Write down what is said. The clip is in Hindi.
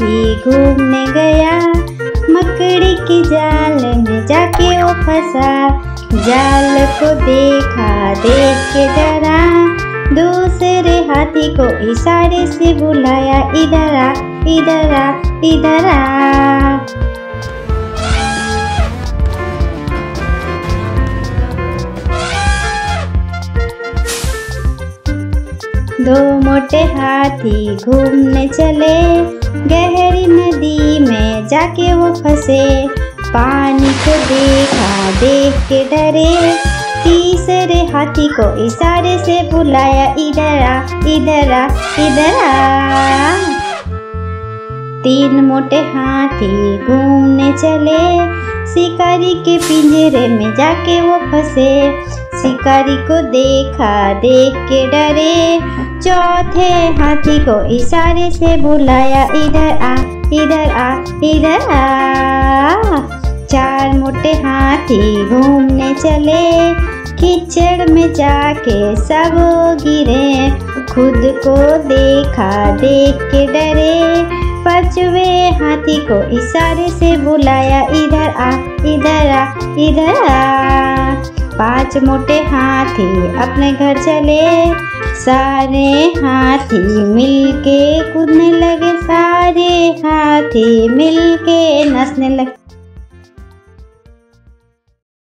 हाथी घूमने गया, मकड़ी के जाल में जाके वो फंसा। जाल को देखा देख के डरा, दूसरे हाथी को इशारे से बुलाया, इधर आ इधर आ इधर आ। दो मोटे हाथी घूमने चले, गहरी नदी में जाके वो फंसे। पानी को देखा देख के डरे, तीसरे हाथी को इशारे से बुलाया, इधर आ इधर आ इधर आ। तीन मोटे हाथी घूमने चले, शिकारी के पिंजरे में जाके वो फंसे। शिकारी को देखा देख के डरे, चौथे हाथी को इशारे से बुलाया, इधर आ इधर आ इधर आ। चार मोटे हाथी घूमने चले, कीचड़ में जाके सब गिरे। खुद को देखा देख के डरे, पांचवें हाथी को इशारे से बुलाया, इधर आ इधर आ इधर आ। पांच मोटे हाथी अपने घर चले, सारे हाथी मिलके कूदने लगे, सारे हाथी मिलके नाचने लगे।